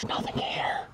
There's nothing here.